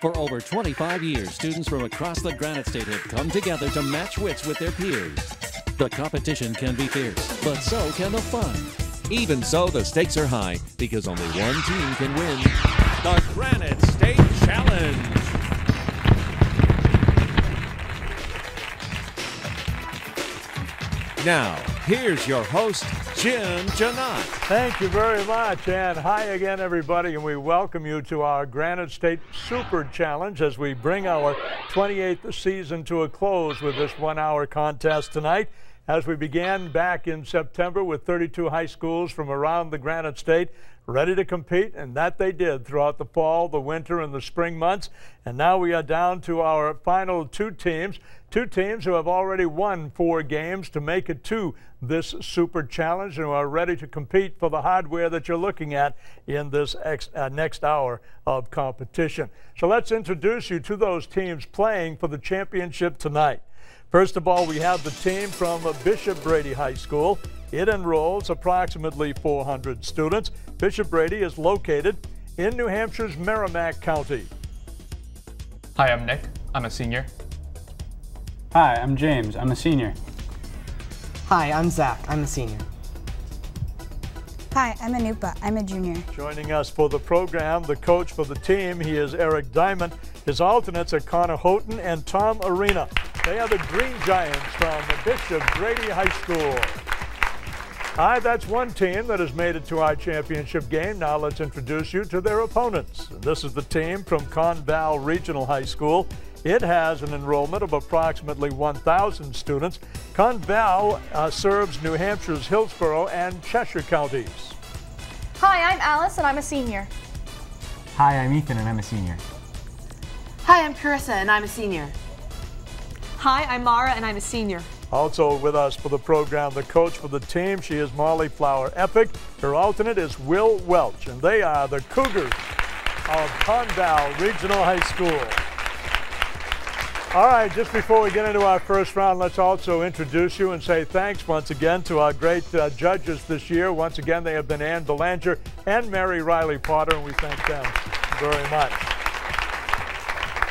For over 25 years, students from across the Granite State have come together to match wits with their peers. The competition can be fierce, but so can the fun. Even so, the stakes are high because only one team can win. The Granite State Challenge. Now, here's your host, Jim Janot. Thank you very much, and hi again, everybody, and we welcome you to our Granite State Super Challenge as we bring our 28th season to a close with this one-hour contest tonight. As we began back in September with 32 high schools from around the Granite State ready to compete, and that they did throughout the fall, the winter, and the spring months. And now we are down to our final two teams who have already won 4 games to make it to this Super Challenge and who are ready to compete for the hardware that you're looking at in this next hour of competition. So let's introduce you to those teams playing for the championship tonight. First of all, we have the team from Bishop Brady High School. It enrolls approximately 400 students. Bishop Brady is located in New Hampshire's Merrimack County. Hi, I'm Nick. I'm a senior. Hi, I'm James. I'm a senior. Hi, I'm Zach. I'm a senior. Hi, I'm Anupa. I'm a junior. Joining us for the program, the coach for the team, he is Eric Diamond. His alternates are Connor Houghton and Tom Arena. They are the Green Giants from Bishop Brady High School. Hi, that's one team that has made it to our championship game. Now let's introduce you to their opponents. This is the team from Con-Val Regional High School. It has an enrollment of approximately 1,000 students. Con-Val serves New Hampshire's Hillsborough and Cheshire counties. Hi, I'm Alice and I'm a senior. Hi, I'm Ethan and I'm a senior. Hi, I'm Carissa and I'm a senior. Hi, I'm Mara and I'm a senior. Also with us for the program, the coach for the team, she is Molly Fowler-Epic. Her alternate is Will Welch, and they are the Cougars of Con-Val Regional High School. All right, just before we get into our first round, let's also introduce you and say thanks once again to our great judges this year. Once again, they have been Ann Belanger and Mary Riley Potter, and we thank them very much.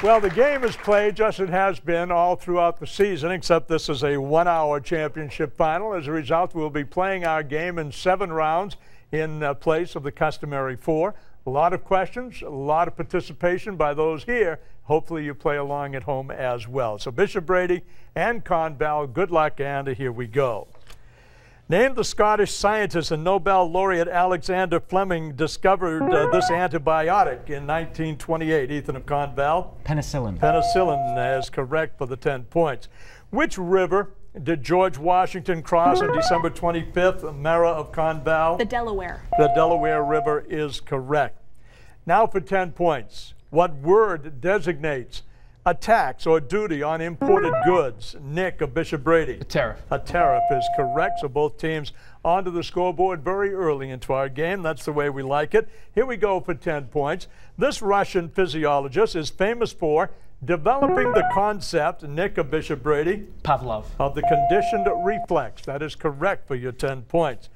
Well, the game is played just as it has been all throughout the season, except this is a one-hour championship final. As a result, we'll be playing our game in 7 rounds in place of the customary 4. A lot of questions, a lot of participation by those here. Hopefully you play along at home as well. So Bishop Brady and Con-Val, good luck, and here we go. Named the Scottish scientist and Nobel laureate Alexander Fleming discovered this antibiotic in 1928. Ethan of Con-Val. Penicillin. Penicillin is correct for the 10 points. Which river did George Washington cross on December 25th? Mara of Con-Val. The Delaware. The Delaware River is correct. Now for 10 points. What word designates a tax or duty on imported goods? Nick of Bishop Brady. A tariff. A tariff is correct, so both teams onto the scoreboard very early into our game. That's the way we like it. Here we go for 10 points. This Russian physiologist is famous for developing the concept, Nick of Bishop Brady. Pavlov. Of the conditioned reflex. That is correct for your 10 points.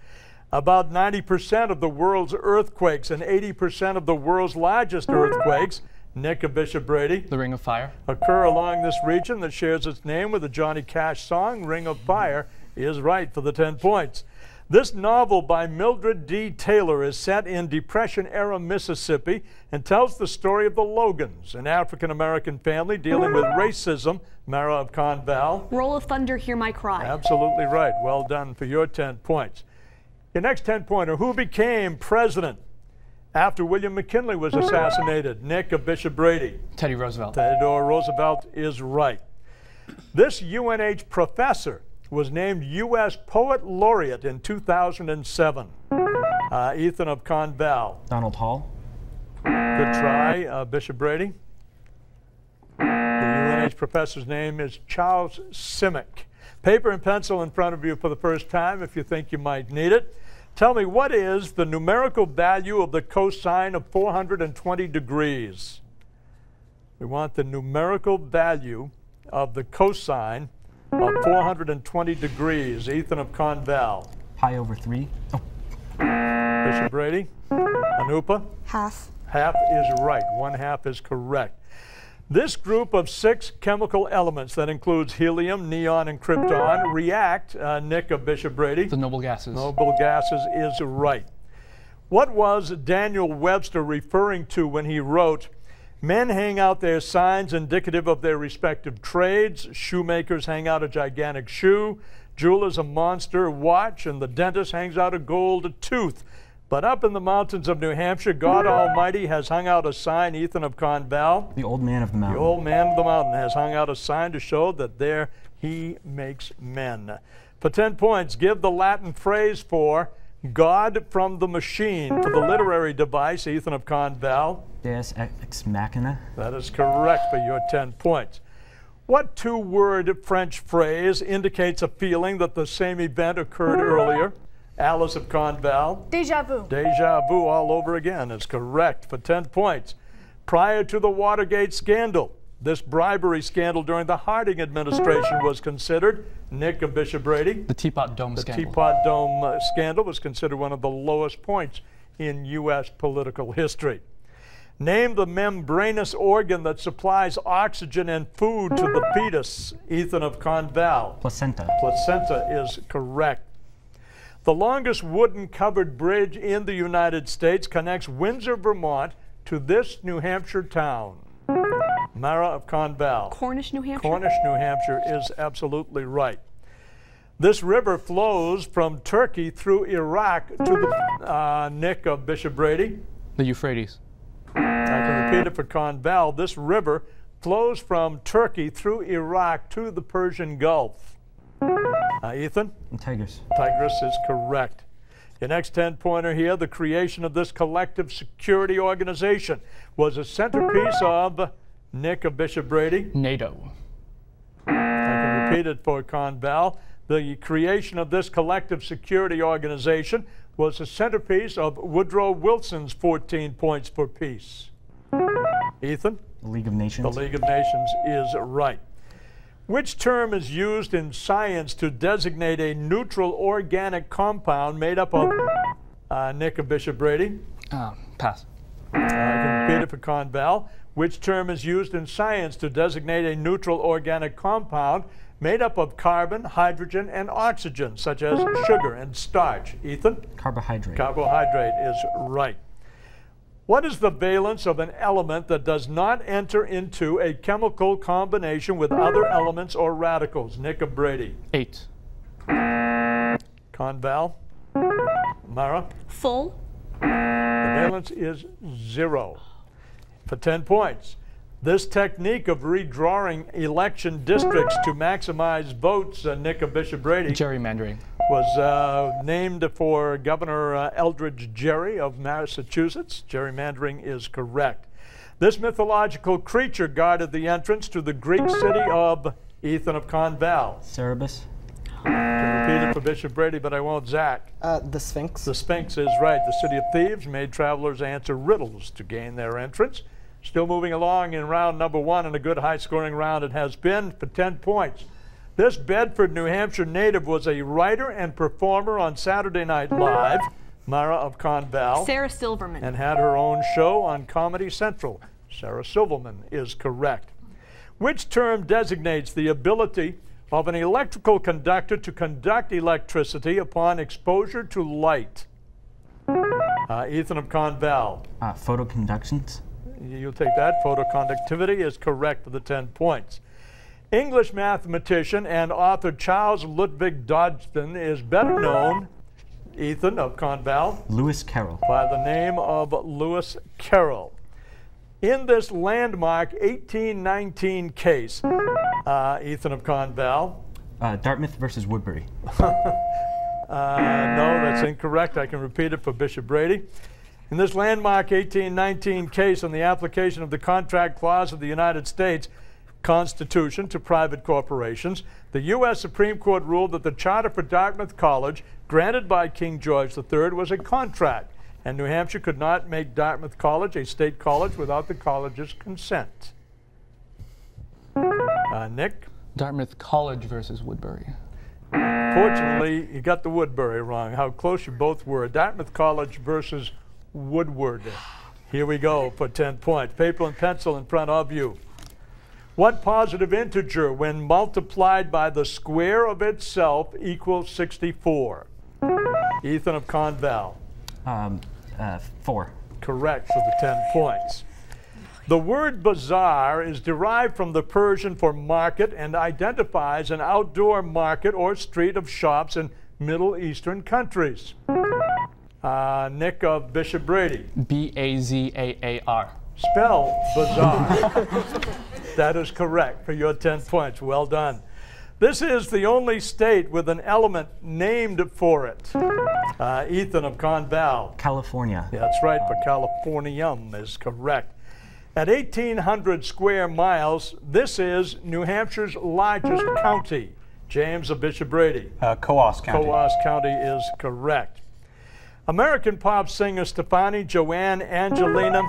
About 90% of the world's earthquakes and 80% of the world's largest earthquakes, Nick of Bishop Brady. The Ring of Fire. Occur along this region that shares its name with the Johnny Cash song, Ring of Fire, is right for the 10 points. This novel by Mildred D. Taylor is set in Depression-era Mississippi and tells the story of the Logans, an African-American family dealing with racism. Mara of Con-Val. Roll of Thunder, Hear My Cry. Absolutely right. Well done for your 10 points. Your next 10-pointer, who became president after William McKinley was assassinated? Nick of Bishop Brady. Teddy Roosevelt. Theodore Roosevelt is right. This UNH professor was named U.S. Poet Laureate in 2007. Ethan of Con-Val. Donald Hall. Good try, Bishop Brady. The UNH professor's name is Charles Simic. Paper and pencil in front of you for the first time if you think you might need it. Tell me, what is the numerical value of the cosine of 420 degrees? We want the numerical value of the cosine of 420 degrees. Ethan of Con-Val. Pi over 3. Oh. Bishop Brady. Anupa. Half. half is right, one half is correct. This group of 6 chemical elements that includes helium, neon, and krypton react, Nick of Bishop Brady. The noble gases. Noble gases is right. What was Daniel Webster referring to when he wrote, "Men hang out their signs indicative of their respective trades, shoemakers hang out a gigantic shoe, jewelers a monster watch, and the dentist hangs out a gold tooth. But up in the mountains of New Hampshire, God Almighty has hung out a sign," Ethan of Con-Val. The old man of the mountain. The old man of the mountain has hung out a sign to show that there he makes men. For 10 points, give the Latin phrase for God from the machine. For the literary device, Ethan of Con-Val. Deus ex machina. That is correct for your 10 points. What two-word French phrase indicates a feeling that the same event occurred earlier? Alice of Con-Val. Déjà vu. Déjà vu all over again is correct for 10 points. Prior to the Watergate scandal, this bribery scandal during the Harding administration was considered, Nick of Bishop Brady. The Teapot Dome scandal. The Teapot Dome scandal was considered one of the lowest points in U.S. political history. Name the membranous organ that supplies oxygen and food to the fetus, Ethan of Con-Val. Placenta. Placenta is correct. The longest wooden-covered bridge in the United States connects Windsor, Vermont, to this New Hampshire town. Mara of Con-Val. Cornish, New Hampshire. Cornish, New Hampshire is absolutely right. This river flows from Turkey through Iraq to the Nick of Bishop Brady. The Euphrates. I can repeat it for Con-Val. This river flows from Turkey through Iraq to the Persian Gulf. Ethan? Tigris. Tigris is correct. Your next 10-pointer here, the creation of this collective security organization was a centerpiece of Nick of Bishop Brady. NATO. I can repeat it for Con-Val. The creation of this collective security organization was a centerpiece of Woodrow Wilson's 14 points for peace. Ethan? The League of Nations. The League of Nations is right. Which term is used in science to designate a neutral organic compound made up of Nick of Bishop Brady? Pass. I can repeat it for Con-Val. Which term is used in science to designate a neutral organic compound made up of carbon, hydrogen, and oxygen, such as sugar and starch? Ethan? Carbohydrate. Carbohydrate is right. What is the valence of an element that does not enter into a chemical combination with other elements or radicals? Nick of Brady. 8. Con-Val. Mara. Full. The valence is 0. For 10 points, this technique of redrawing election districts to maximize votes, Nick of Bishop Brady. Gerrymandering. Was named for Governor Eldridge Gerry of Massachusetts. Gerrymandering is correct. This mythological creature guarded the entrance to the Greek city of Ethan of Con-Val. Cerberus. I can repeat it for Bishop Brady, but I won't, Zach. The Sphinx. The Sphinx is right. The city of thieves made travelers answer riddles to gain their entrance. Still moving along in round number 1, and a good high-scoring round it has been for 10 points. This Bedford, New Hampshire native was a writer and performer on Saturday Night Live, Mara of Con-Val. Sarah Silverman. And had her own show on Comedy Central. Sarah Silverman is correct. Which term designates the ability of an electrical conductor to conduct electricity upon exposure to light? Ethan of Con-Val. Photoconductance. You'll take that. Photoconductivity is correct for the 10 points. English mathematician and author Charles Ludwig Dodgson is better known, Ethan of Con-Val. Lewis Carroll. By the name of Lewis Carroll. In this landmark 1819 case, Ethan of Con-Val. Dartmouth versus Woodbury. No, that's incorrect. I can repeat it for Bishop Brady. In this landmark 1819 case on the application of the Contract Clause of the United States Constitution to private corporations, the U.S. Supreme Court ruled that the charter for Dartmouth College, granted by King George III, was a contract, and New Hampshire could not make Dartmouth College a state college without the college's consent. Nick? Dartmouth College versus Woodbury. Fortunately, you got the Woodbury wrong. How close you both were. Dartmouth College versus Woodward. Here we go for 10 points. Paper and pencil in front of you. What positive integer, when multiplied by the square of itself, equals 64? Ethan of Con-Val. 4. Correct for the 10 points. The word bazaar is derived from the Persian for market and identifies an outdoor market or street of shops in Middle Eastern countries. Nick of Bishop Brady. B-A-Z-A-A-R. Spell bazaar. That is correct for your 10 points. Well done. This is the only state with an element named for it. Ethan of Con-Val. California. Yeah, that's right, for Californium is correct. At 1,800 square miles, this is New Hampshire's largest county. James of Bishop Brady. Coos County. Coos County is correct. American pop singer Stefani, Joanne, Angelina,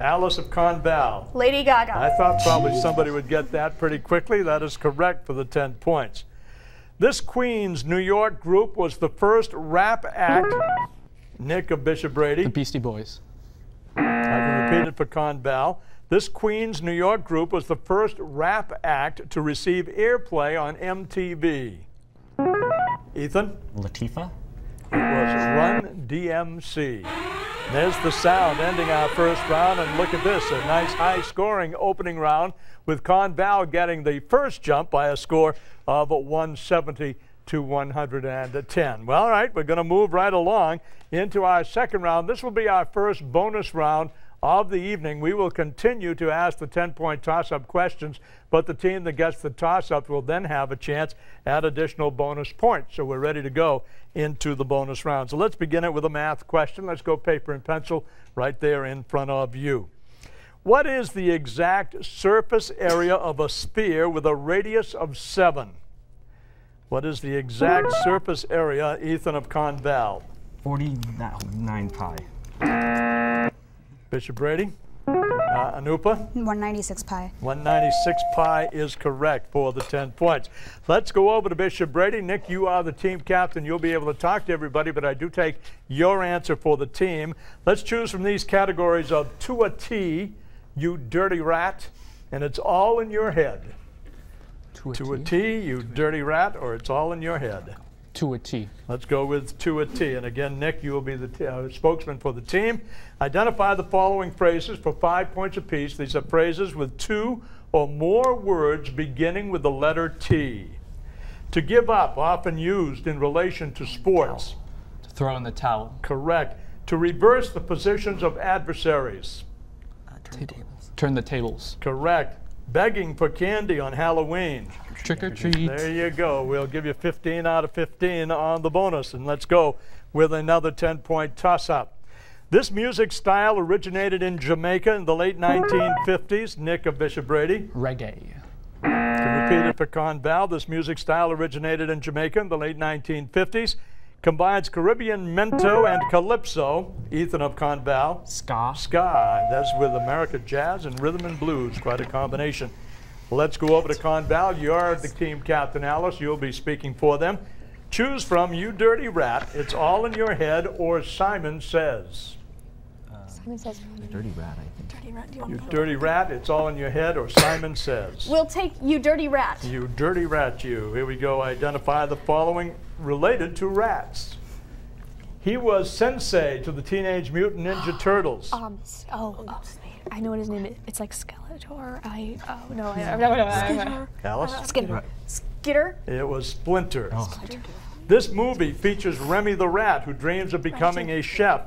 Alice of Con-Val. Lady Gaga. I thought probably somebody would get that pretty quickly. That is correct for the 10 points. This Queens, New York group was the first rap act. Nick of Bishop Brady. The Beastie Boys. I can repeat it for Con-Val. This Queens, New York group was the first rap act to receive airplay on MTV. Ethan? Latifah. It was Run DMC. There's the sound ending our first round, and look at this, a nice high-scoring opening round with Con-Val getting the first jump by a score of 170 to 110. Well, all right, we're going to move right along into our second round. This will be our first bonus round of the evening. We will continue to ask the 10-point toss-up questions, but the team that gets the toss-up will then have a chance at additional bonus points. So we're ready to go into the bonus round. So let's begin it with a math question. Let's go paper and pencil right there in front of you. What is the exact surface area of a sphere with a radius of 7? What is the exact surface area, Ethan of Con-Val? 49 pi. Bishop Brady, Anupa? 196 pi. 196 pi is correct for the 10 points. Let's go over to Bishop Brady. Nick, you are the team captain. You'll be able to talk to everybody, but I do take your answer for the team. Let's choose from these categories of to a T, you dirty rat, and it's all in your head. To a T, you dirty rat, or it's all in your head. To a T. Let's go with to a T. And again, Nick, you will be the spokesman for the team. Identify the following phrases for 5 points apiece. These are phrases with 2 or more words beginning with the letter T. To give up, often used in relation to sports. To throw in the towel. Correct. To reverse the positions of adversaries. Turn the tables. Correct. Begging for candy on Halloween. Trick or treat. There you go. We'll give you 15 out of 15 on the bonus. And let's go with another 10-point toss-up. This music style originated in Jamaica in the late 1950s. Nick of Bishop Brady. Reggae. To repeat it for Con-Val, this music style originated in Jamaica in the late 1950s. Combines Caribbean mento and calypso. Ethan of Con-Val. Ska. Ska. That's with American jazz and rhythm and blues. Quite a combination. Let's go over to Con-Val. You're the team captain, Alice. You'll be speaking for them. Choose from You Dirty Rat, It's All in Your Head, or Simon Says. Simon Says. Dirty Rat, I think. Dirty Rat. Do you want You Dirty Rat, It's All in Your Head, or Simon Says. We'll take You Dirty Rat. You Dirty Rat, you. Here we go. Identify the following related to rats. He was sensei to the Teenage Mutant Ninja Turtles. I know what his name is. It's like Skeletor. No. Alice? Skitter. Skitter? It was Splinter. Oh. Splinter. This movie features Remy the rat, who dreams of becoming a chef.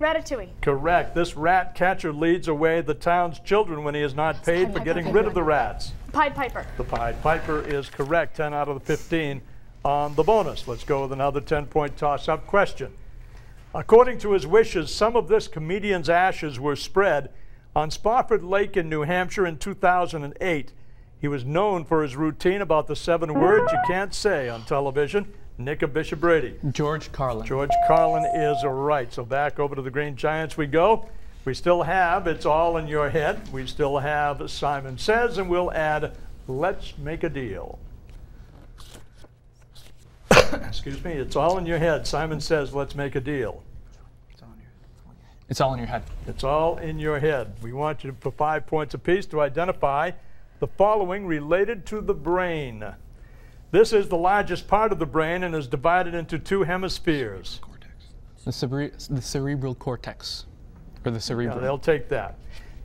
Ratatouille. Correct. This rat catcher leads away the town's children when he is not paid for getting rid of the rats. Pied Piper. The Pied Piper is correct. 10 out of the 15 on the bonus. Let's go with another 10-point toss-up question. According to his wishes, some of this comedian's ashes were spread on Spofford Lake in New Hampshire in 2008. He was known for his routine about the 7 words you can't say on television. Nick of Bishop Brady. George Carlin. George Carlin is right. So back over to the Green Giants we go. We still have It's All in Your Head. We still have Simon Says, and we'll add Let's Make a Deal. Excuse me. It's all in your head. Simon Says, Let's Make a Deal. It's all in your head. It's all in your head. We want you, for 5 points apiece, to identify the following related to the brain. This is the largest part of the brain and is divided into two hemispheres. The cerebral cortex, or the cerebrum. Yeah, they'll take that.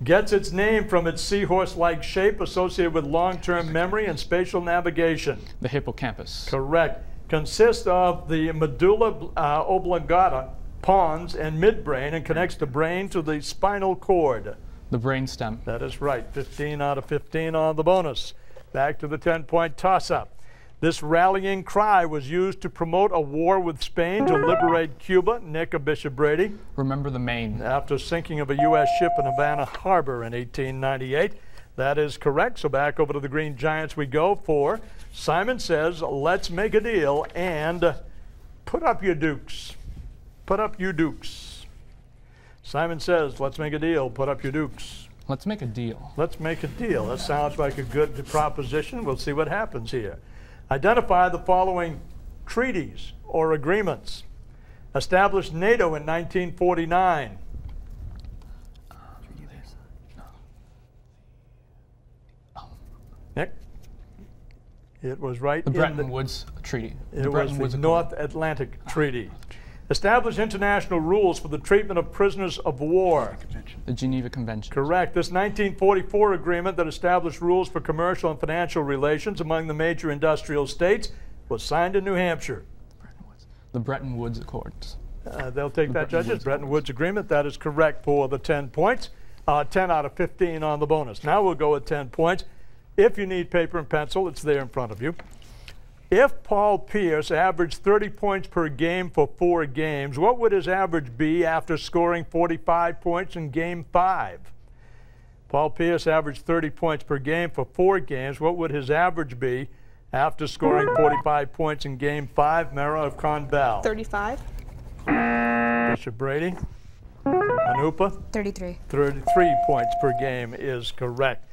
Gets its name from its seahorse-like shape associated with long-term memory and spatial navigation. The hippocampus. Correct. Consists of the medulla oblongata, pons, and midbrain, and connects the brain to the spinal cord. The brain stem. That is right. 15 out of 15 on the bonus. Back to the 10-point toss-up. This rallying cry was used to promote a war with Spain to liberate Cuba. Nick of Bishop Brady. Remember the Maine. After sinking of a U.S. ship in Havana Harbor in 1898. That is correct. So back over to the Green Giants we go for. Simon says, let's make a deal and put up your dukes. Put up your dukes. Simon says, let's make a deal. Put up your dukes. Let's make a deal. Let's make a deal. That sounds like a good proposition. We'll see what happens here. Identify the following treaties or agreements. Established NATO in 1949. Nick? It was right in the Bretton Woods Treaty. It was the North Atlantic Treaty. Establish international rules for the treatment of prisoners of war. The Geneva Convention. Correct. This 1944 agreement that established rules for commercial and financial relations among the major industrial states was signed in New Hampshire. The Bretton Woods Accords. They'll take that, judges. Bretton Woods Agreement. That is correct for the 10 points. 10 out of 15 on the bonus. Now we'll go with 10 points. If you need paper and pencil, it's there in front of you. If Paul Pierce averaged 30 points per game for 4 games, what would his average be after scoring 45 points in Game 5? Paul Pierce averaged 30 points per game for 4 games. What would his average be after scoring 45 points in Game 5? Mara of Con-Val. 35. Bishop Brady. Anupa. 33. 33 points per game is correct.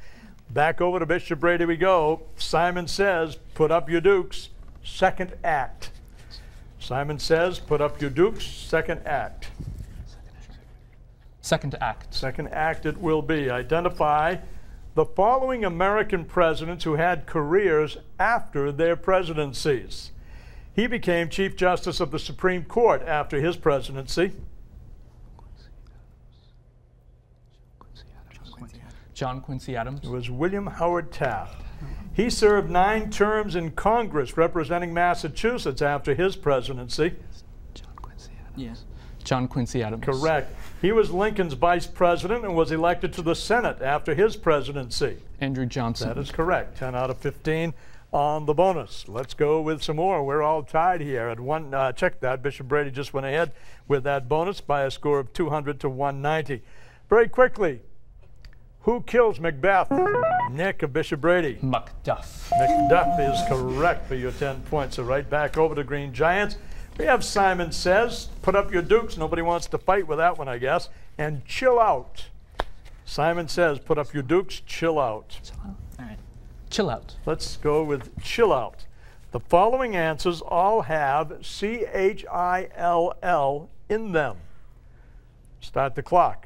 Back over to Bishop Brady we go. Simon says, put up your dukes, second act. Simon says, put up your dukes, second act. Second act. Second act it will be. Identify the following American presidents who had careers after their presidencies. He became Chief Justice of the Supreme Court after his presidency. John Quincy Adams. It was William Howard Taft. He served 9 terms in Congress representing Massachusetts after his presidency. John Quincy Adams. Yeah. John Quincy Adams. Correct. He was Lincoln's vice president and was elected to the Senate after his presidency. Andrew Johnson. That is correct. 10 out of 15 on the bonus. Let's go with some more. We're all tied here at one. Check that. Bishop Brady just went ahead with that bonus by a score of 200 to 190. Very quickly. Who kills Macbeth? Nick of Bishop Brady. Macduff. Macduff is correct for your 10 points. So right back over to Green Giants. We have Simon says, put up your dukes. Nobody wants to fight with that one, I guess. And chill out. Simon says, put up your dukes, chill out. All right. Chill out. Let's go with chill out. The following answers all have C-H-I-L-L in them. Start the clock.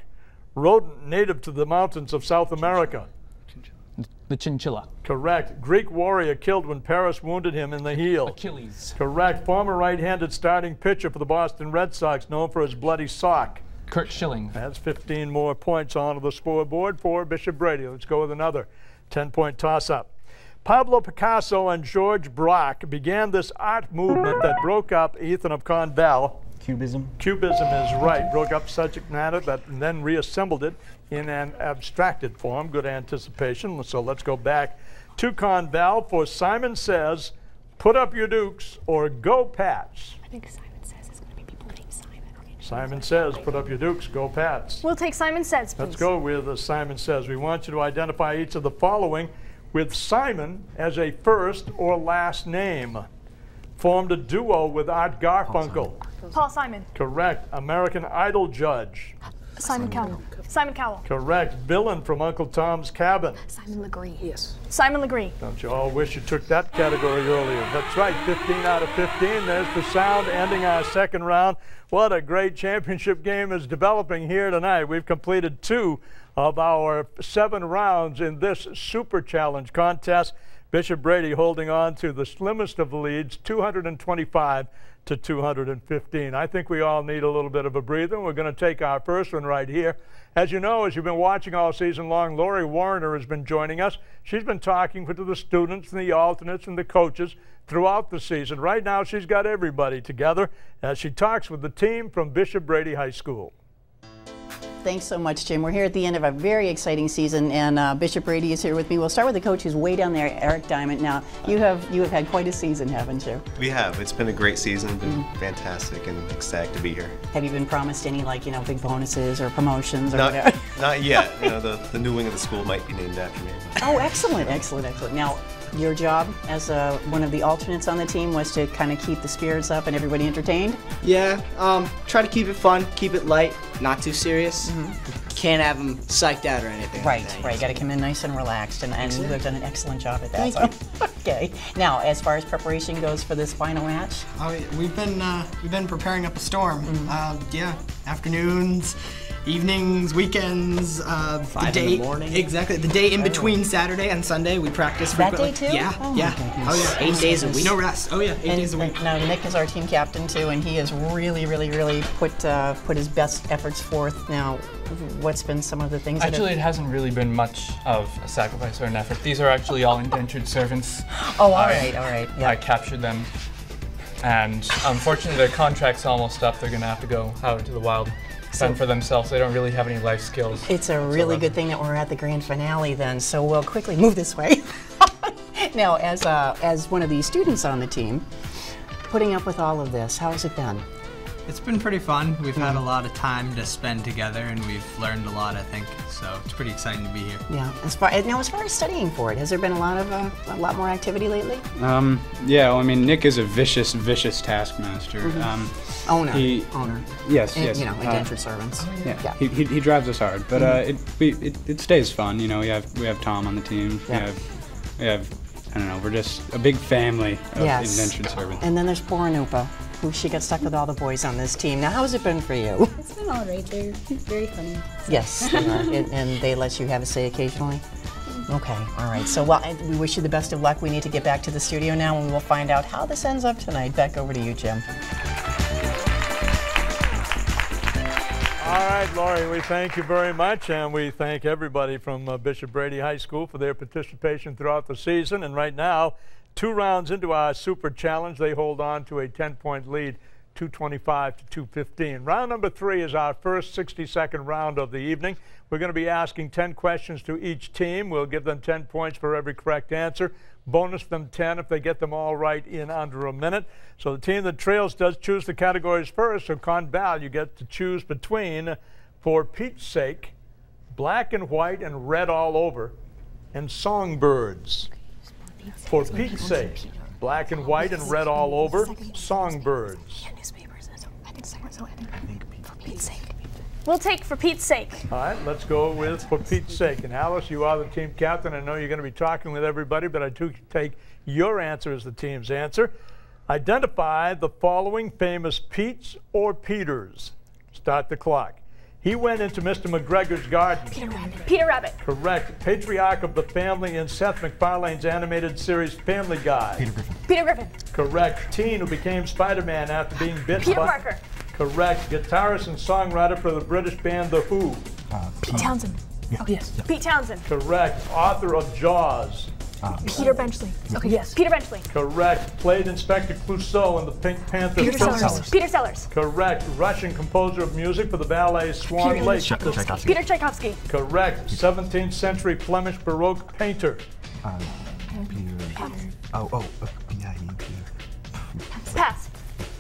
Rodent native to the mountains of South America. Chinchilla. The chinchilla. Correct. Greek warrior killed when Paris wounded him in the heel. Achilles. Correct. Former right-handed starting pitcher for the Boston Red Sox, known for his bloody sock. Curt Schilling. That's 15 more points onto the scoreboard for Bishop Brady. Let's go with another 10-point toss-up. Pablo Picasso and George Braque began this art movement that broke up Ethan of Con-Val. Cubism. Cubism is right. Broke up subject matter, but then reassembled it in an abstracted form. Good anticipation. So let's go back to Con-Val for Simon says, put up your dukes or go Pats. I think Simon says is going to be people named Simon. Okay, Simon says, put up your dukes, go Pats. We'll take Simon says, please. Let's go with Simon says. We want you to identify each of the following with Simon as a first or last name. Formed a duo with Art Garfunkel. Paul Simon. Correct. American Idol judge. Simon Cowell. Correct. Villain from Uncle Tom's Cabin. Simon LeGree. Yes. Simon LeGree. Don't you all wish you took that category earlier? That's right. 15 out of 15. There's the sound ending our second round. What a great championship game is developing here tonight. We've completed 2 of our 7 rounds in this Super Challenge contest. Bishop Brady holding on to the slimmest of the leads, 225 to 215. I think we all need a little bit of a breather. We're going to take our first one right here. As you know, as you've been watching all season long, Lori Warner has been joining us. She's been talking to the students and the alternates and the coaches throughout the season. Right now, she's got everybody together as she talks with the team from Bishop Brady High School. Thanks so much, Jim. We're here at the end of a very exciting season, and Bishop Brady is here with me. We'll start with the coach who's way down there, Eric Diamond. Now, you have had quite a season, haven't you? We have. It's been a great season, been fantastic, and excited to be here. Have you been promised any, like, you know, big bonuses or promotions or whatever? Not yet. You know, the new wing of the school might be named after me. Oh, excellent, excellent, excellent. Now, your job as one of the alternates on the team was to kind of keep the spirits up and everybody entertained? Yeah, try to keep it fun, keep it light, not too serious. Can't have them psyched out or anything. Right, like right. Got to come in nice and relaxed, and you have done an excellent job at that. Okay. Now, as far as preparation goes for this final match, we've been preparing up a storm. Yeah, afternoons, evenings, weekends, 5 in the morning. Exactly. The day in between Saturday and Sunday, we practice frequently. That day too? Yeah. Oh yeah. Oh yeah. 8 days a week. No rest. Oh yeah. 8 days a week. Now Nick is our team captain too, and he has really, really, really put his best efforts forth. Now, what's been some of the things? Actually, it hasn't really been much of a sacrifice or an effort. These are actually all indentured servants. Oh, all right. Yep. I captured them. And unfortunately, their contract's almost up. They're going to have to go out into the wild. Fend for themselves. They don't really have any life skills. It's a really good thing that we're at the grand finale then, so we'll quickly move this way. Now, as one of the students on the team, putting up with all of this, how has it been? It's been pretty fun. We've had a lot of time to spend together, and we've learned a lot, I think. So it's pretty exciting to be here. Yeah. Now, as far as studying for it, has there been a lot more activity lately? Yeah. Well, I mean, Nick is a vicious, vicious taskmaster. Owner. Yes. And, yes. You know, indentured servants. Oh, yeah. Yeah. He drives us hard, but it stays fun. You know, we have Tom on the team. Yeah. We have I don't know. We're just a big family of indentured servants. And then there's poor Anupa. She got stuck with all the boys on this team. Now, how's it been for you? It's been all right. They're very funny. Yes, they are. And they let you have a say occasionally? Okay, all right. So, well, we wish you the best of luck. We need to get back to the studio now, and we will find out how this ends up tonight. Back over to you, Jim. All right, Lori, we thank you very much, and we thank everybody from Bishop Brady High School for their participation throughout the season. And right now, 2 rounds into our Super Challenge, they hold on to a 10-point lead, 225 to 215. Round number 3 is our first 60-second round of the evening. We're going to be asking 10 questions to each team. We'll give them 10 points for every correct answer, bonus them 10 if they get them all right in under a minute. So the team that trails does choose the categories first. So Con-Val, you get to choose between, for Pete's sake, black and white and red all over, and songbirds. For Pete's sake, black and white and red all over, songbirds. We'll take for Pete's sake. All right, let's go with for Pete's sake. And Alice, you are the team captain. I know you're going to be talking with everybody, but I do take your answer as the team's answer. Identify the following famous Petes or Peters. Start the clock. He went into Mr. McGregor's garden. Peter Rabbit. Correct. Patriarch of the family in Seth MacFarlane's animated series Family Guy. Peter Griffin. Correct. Teen who became Spider-Man after being bitten by... Peter Parker. Correct. Guitarist and songwriter for the British band The Who. Pete Townsend. Yeah. Oh, yes. Yeah. Pete Townsend. Correct. Author of Jaws. Peter Benchley. Okay, yes. Peter Benchley. Correct. Played Inspector Clouseau in the Pink Panther. Peter Sellers. Correct. Russian composer of music for the ballet Swan Lake. Peter Tchaikovsky. Correct. 17th century Flemish Baroque painter. Pass.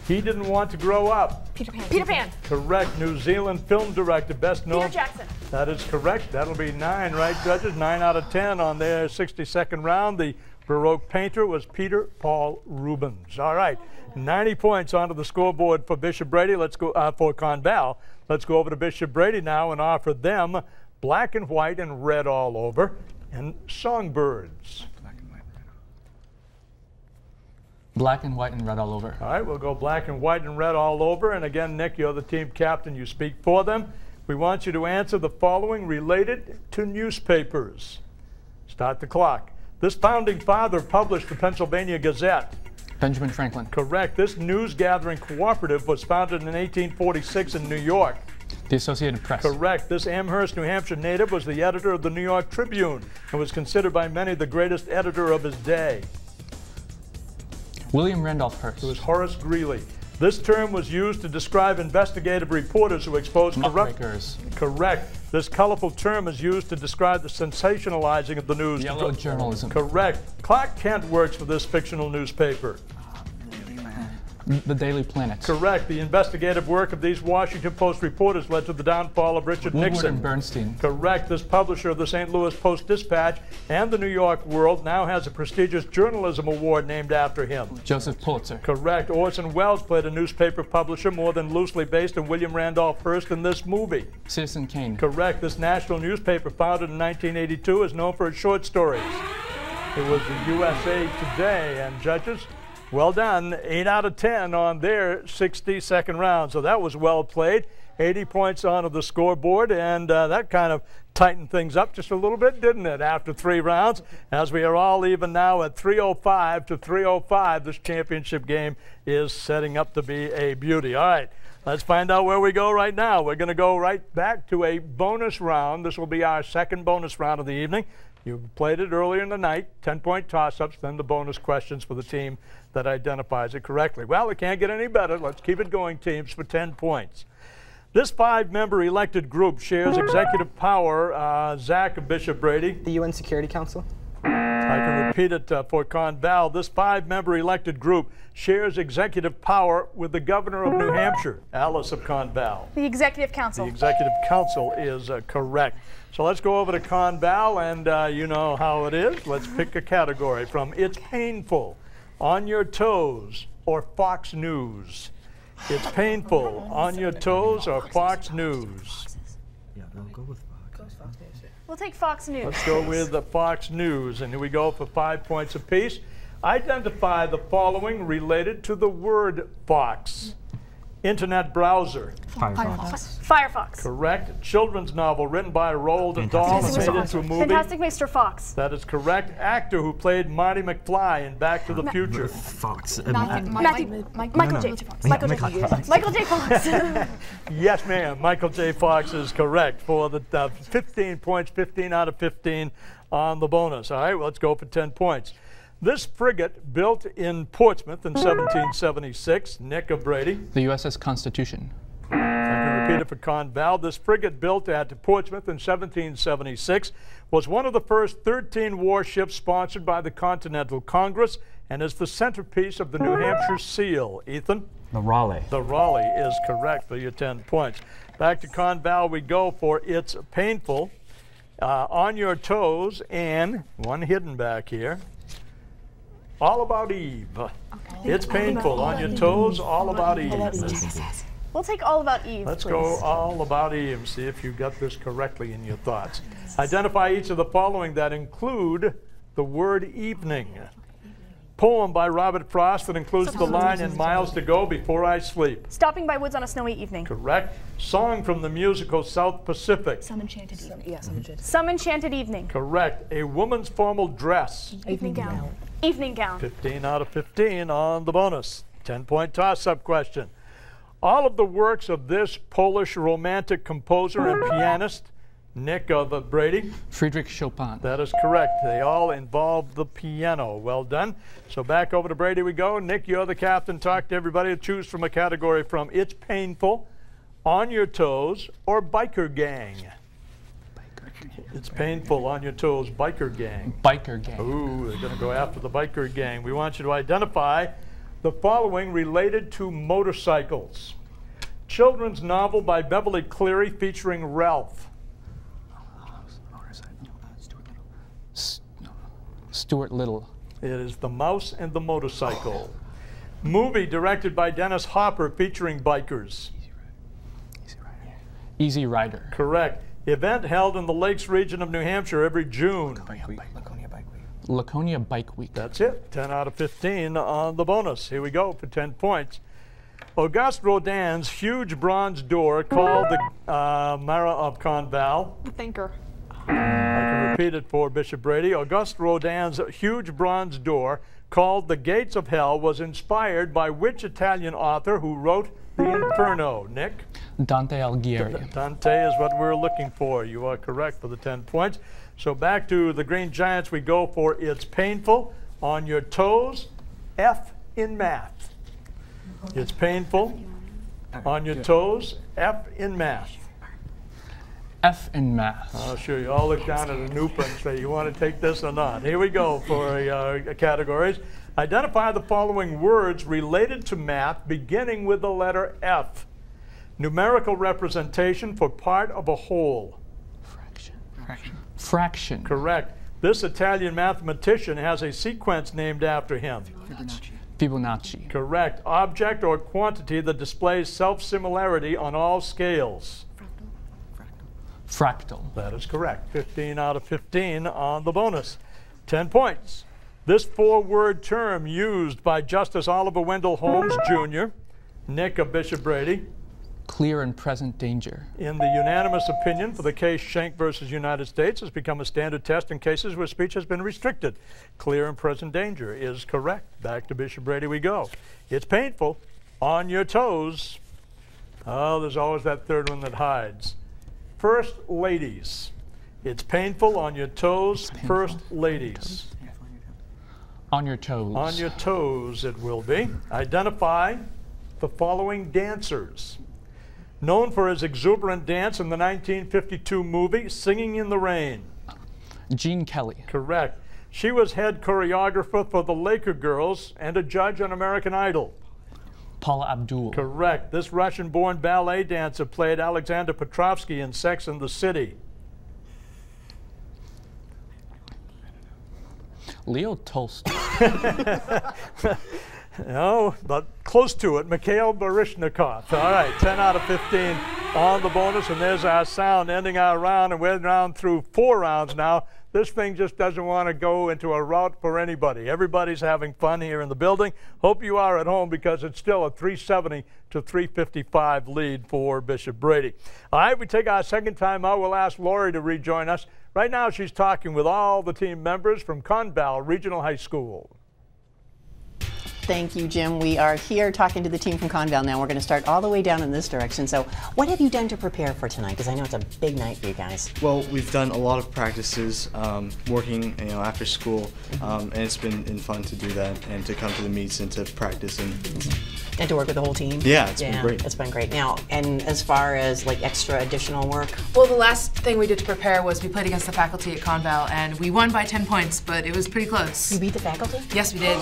He didn't want to grow up. Peter Pan. Correct. New Zealand film director, best known. Peter Jackson. That is correct. That'll be 9, right, judges? 9 out of 10 on their 60-second round. The Baroque painter was Peter Paul Rubens. All right, 90 points onto the scoreboard for Bishop Brady. Let's go for Con-Val. Let's go over to Bishop Brady now and offer them black and white and red all over and songbirds. Black and white and red all over. All right, we'll go black and white and red all over. And again, Nick, you're the team captain. You speak for them. We want you to answer the following related to newspapers. Start the clock. This founding father published the Pennsylvania Gazette. Benjamin Franklin. Correct. This news gathering cooperative was founded in 1846 in New York. The Associated Press. Correct. This Amherst, New Hampshire native was the editor of the New York Tribune and was considered by many the greatest editor of his day. William Randolph Hearst. It was Horace Greeley. This term was used to describe investigative reporters who exposed corruptors. Correct. This colorful term is used to describe the sensationalizing of the news. Yellow journalism. Correct. Clark Kent works for this fictional newspaper. The Daily Planet. Correct. The investigative work of these Washington Post reporters led to the downfall of Richard Nixon. Woodward and Bernstein. Correct. This publisher of the St. Louis Post-Dispatch and the New York World now has a prestigious journalism award named after him. Joseph Pulitzer. Correct. Orson Welles played a newspaper publisher more than loosely based on William Randolph Hearst in this movie. Citizen Kane. Correct. This national newspaper, founded in 1982, is known for its short stories. It was the USA Today, and judges, well done, 8 out of 10 on their 60-second round. So that was well played. 80 points onto the scoreboard, and that kind of tightened things up just a little bit, didn't it, after 3 rounds? As we are all even now at 305 to 305, this championship game is setting up to be a beauty. All right, let's find out where we go right now. We're going to go right back to a bonus round. This will be our second bonus round of the evening. You played it earlier in the night, 10-point toss-ups, then the bonus questions for the team that identifies it correctly. Well, it can't get any better. Let's keep it going, teams, for 10 points. This 5-member elected group shares executive power, Zach and Bishop Brady. The UN Security Council. I can repeat it for Con-Val. This 5-member elected group shares executive power with the governor of New Hampshire, Alice of Con-Val. The Executive Council. The Executive Council is correct. So let's go over to Con-Val, and you know how it is. Let's pick a category from It's Painful, On Your Toes, or Fox News. It's Painful, On Your Toes, or Fox News. Yeah, we'll go with Fox. We'll take Fox News. Let's go with the Fox News. And here we go for 5 points apiece. Identify the following related to the word Fox. Internet browser. Firefox. Firefox. Correct. Children's novel written by Roald Dahl and made into a movie. Fantastic Mr. Fox. That is correct. Actor who played Marty McFly in Back to the Future. Fox. Michael J. Fox. Yes, ma'am. Michael J. Fox is correct for the 15 points, 15 out of 15 on the bonus. All right, well, let's go for 10 points. This frigate built in Portsmouth in 1776, Nick of Brady. The USS Constitution. I can repeat it for Con-Val. This frigate built at Portsmouth in 1776 was one of the first 13 warships sponsored by the Continental Congress and is the centerpiece of the New Hampshire Seal. Ethan? The Raleigh. The Raleigh is correct for your 10 points. Back to Con-Val we go for It's Painful, On Your Toes, and one hidden back here. All About Eve. Okay. It's Painful, On Your Toes, All About Eve. We'll take All About Eve, Let's please. Go All About Eve and see if you got this correctly in your thoughts. Identify each of the following that include the word evening. Poem by Robert Frost that includes the line in Miles to Go Before I Sleep. Stopping by Woods on a Snowy Evening. Correct. Song from the musical South Pacific. Some Enchanted Evening. Yeah, Some Enchanted Evening. Correct. A woman's formal dress. Evening gown. Evening gown. 15 out of 15 on the bonus. 10-point toss-up question. All of the works of this Polish romantic composer and pianist, Nick of Brady? Friedrich Chopin. That is correct. They all involve the piano. Well done. So back over to Brady we go. Nick, you're the captain. Talk to everybody. Choose from a category from It's Painful, On Your Toes, or Biker Gang. It's Painful, On Your Toes, Biker Gang. Biker Gang. Ooh, they're going to go after the Biker Gang. We want you to identify the following related to motorcycles. Children's novel by Beverly Cleary featuring Ralph. Stuart Little. It is The Mouse and the Motorcycle. Movie directed by Dennis Hopper featuring bikers. Easy Rider. Correct. Event held in the Lakes region of New Hampshire every June. Laconia Bike Week. That's it. 10 out of 15 on the bonus. Here we go for 10 points. Auguste Rodin's huge bronze door called the Mara of Con-Val. Thinker. I can repeat it for Bishop Brady. Auguste Rodin's huge bronze door called The Gates of Hell was inspired by which Italian author who wrote The Inferno? Nick? Dante Alighieri. Dante is what we're looking for. You are correct for the 10 points. So back to the Green Giants we go for It's Painful, On Your Toes, F in math. It's Painful, On Your Toes, F in math. F in math. I'll sure you all look down at Anupa and say, you want to take this or not? Here we go for categories. Identify the following words related to math beginning with the letter F. Numerical representation for part of a whole. Fraction. Fraction. Fraction. Correct. This Italian mathematician has a sequence named after him. Fibonacci. Fibonacci. Correct. Object or quantity that displays self-similarity on all scales. Fractal. That is correct. 15 out of 15 on the bonus. 10 points. This four-word term used by Justice Oliver Wendell Holmes, Jr., Nick of Bishop Brady. Clear and present danger. In the unanimous opinion for the case Schenck versus United States has become a standard test in cases where speech has been restricted. Clear and present danger is correct. Back to Bishop Brady we go. It's Painful, On Your Toes. Oh, there's always that third one that hides. First Ladies. It's Painful, On Your Toes, First Ladies. On Your Toes. On Your Toes it will be. Identify the following dancers. Known for his exuberant dance in the 1952 movie Singing in the Rain. Gene Kelly. Correct. She was head choreographer for the Laker Girls and a judge on American Idol. Paula Abdul. Correct. This Russian-born ballet dancer played Alexander Petrovsky in Sex and the City. Leo Tolstoy. No, but close to it. Mikhail Baryshnikov. All right, 10 out of 15 on the bonus, and there's our sound ending our round, and we're round through four rounds now. This thing just doesn't want to go into a rout for anybody. Everybody's having fun here in the building. Hope you are at home because it's still a 370 to 355 lead for Bishop Brady. All right, we take our second time out. We'll ask Lori to rejoin us. Right now she's talking with all the team members from Con-Val Regional High School. Thank you, Jim. We are here talking to the team from Con-Val now. We're going to start all the way down in this direction. So what have you done to prepare for tonight? Because I know it's a big night for you guys. Well, we've done a lot of practices, working, you know, after school, and it's been fun to do that and to come to the meets and to practice and to work with the whole team. Yeah, it's been great. It's been great. Now, and as far as like extra additional work? Well, the last thing we did to prepare was we played against the faculty at Con-Val, and we won by 10 points, but it was pretty close. You beat the faculty? Yes, we did.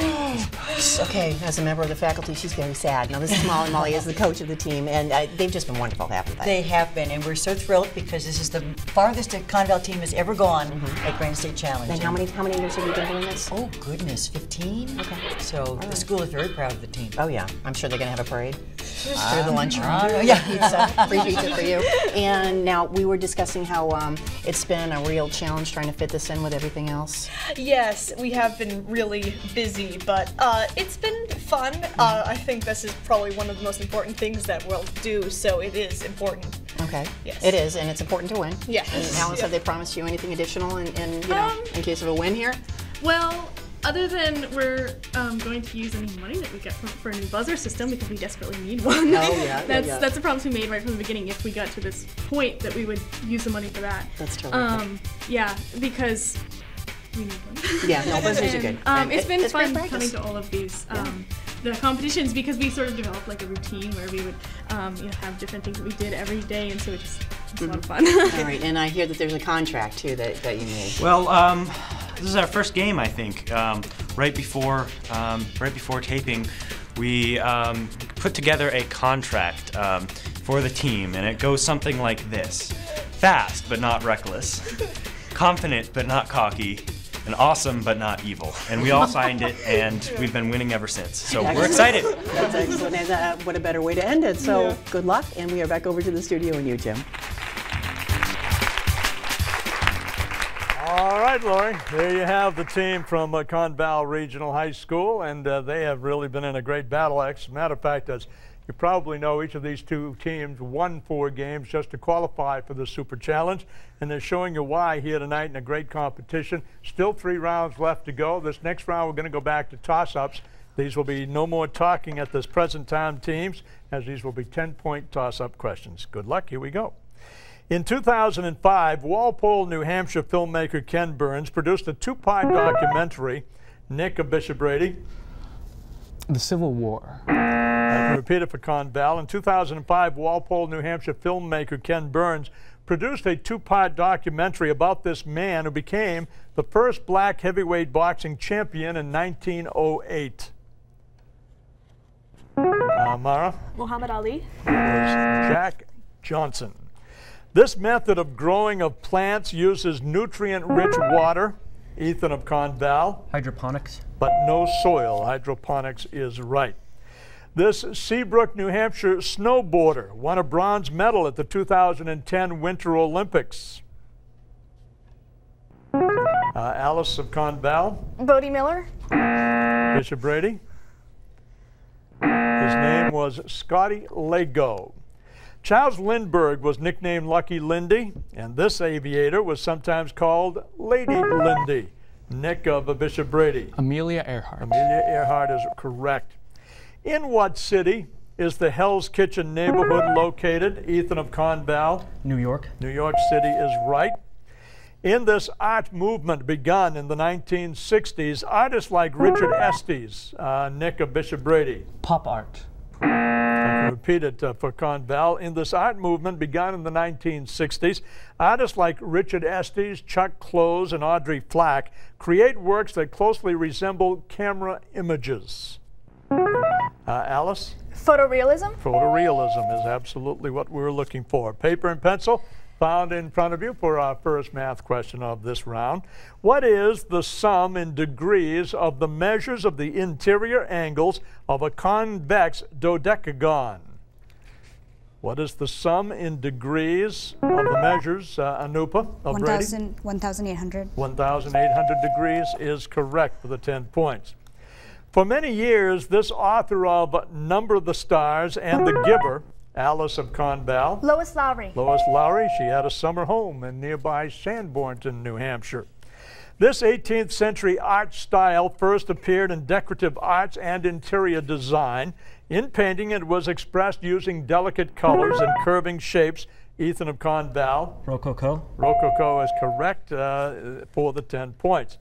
So, okay, as a member of the faculty, she's very sad. Now, this is Molly. Molly is the coach of the team, and they've just been wonderful, haven't they? They have been, and we're so thrilled because this is the farthest the Con-Val team has ever gone at Granite State Challenge. And how many years have you been doing this? Oh, goodness, 15? Okay. So the school is very proud of the team. Oh, yeah. I'm sure they're going to have a parade. Through the lunchroom. Yeah, pizza. Free pizza for you. And now, we were discussing how it's been a real challenge trying to fit this in with everything else. Yes, we have been really busy, but it's been fun. I think this is probably one of the most important things that we'll do, so it is important. Okay. Yes. It is, and it's important to win. Yes. And Alan said they promised you anything additional in, you know, in case of a win here? Well, other than we're going to use any money that we get for a new buzzer system because we desperately need one. Oh, yeah. That's a promise we made right from the beginning if we got to this point that we would use the money for that. That's terrific. Yeah, because we need one. Yeah, no, buzzers are good. It's been fun coming to all of these. The competitions because we sort of developed like a routine where we would you know, have different things that we did every day, and so it just was a lot of fun. All right, and I hear that there's a contract too that you made. Well, this is our first game, I think. Right before taping, we put together a contract for the team, and it goes something like this: fast but not reckless, confident but not cocky, an awesome but not evil. And we all signed it, and we've been winning ever since. So we're excited. That's excellent, and what a better way to end it. So good luck, and we are back over to the studio and you, Jim. All right, Lori, there you have the team from Con-Val Regional High School, and they have really been in a great battle. As a matter of fact, as you probably know, each of these two teams won 4 games just to qualify for the Super Challenge, and they're showing you why here tonight in a great competition. Still 3 rounds left to go. This next round, we're going to go back to toss-ups. These will be no more talking at this present time, teams, as these will be 10-point toss-up questions. Good luck. Here we go. In 2005, Walpole, New Hampshire filmmaker Ken Burns produced a 2-part documentary, Nick of Bishop Brady. The Civil War. I can repeat it for Con-Val. In 2005, Walpole, New Hampshire filmmaker Ken Burns produced a 2-part documentary about this man who became the first black heavyweight boxing champion in 1908. Mara? Muhammad Ali. Jack Johnson. This method of growing of plants uses nutrient-rich water. Ethan of Con-Val. Hydroponics. But no soil. Hydroponics is right. This Seabrook, New Hampshire snowboarder won a bronze medal at the 2010 Winter Olympics. Alice of Con-Val. Bodie Miller. Bishop Brady. His name was Scotty Lego. Charles Lindbergh was nicknamed Lucky Lindy, and this aviator was sometimes called Lady Lindy. Nick of Bishop Brady. Amelia Earhart. Amelia Earhart is correct. In what city is the Hell's Kitchen neighborhood located? Ethan of Con-Val. New York. New York City is right. In this art movement begun in the 1960s, artists like Richard Estes, Nick of Bishop Brady. Pop art. Repeat it for Con-Val. In this art movement begun in the 1960s, artists like Richard Estes, Chuck Close, and Audrey Flack create works that closely resemble camera images. Alice? Photorealism. Photorealism is absolutely what we're looking for. Paper and pencil found in front of you for our first math question of this round. What is the sum in degrees of the measures of the interior angles of a convex dodecagon? What is the sum in degrees of the measures, Anupa, of 1,800. 1,800 degrees is correct for the 10 points. For many years, this author of Number the Stars and The Giver, Alice of Con-Val. Lois Lowry. Lois Lowry. She had a summer home in nearby Sanbornton, New Hampshire. This 18th century art style first appeared in decorative arts and interior design. In painting, it was expressed using delicate colors and curving shapes. Ethan of Con-Val. Rococo. Rococo is correct for the 10 points.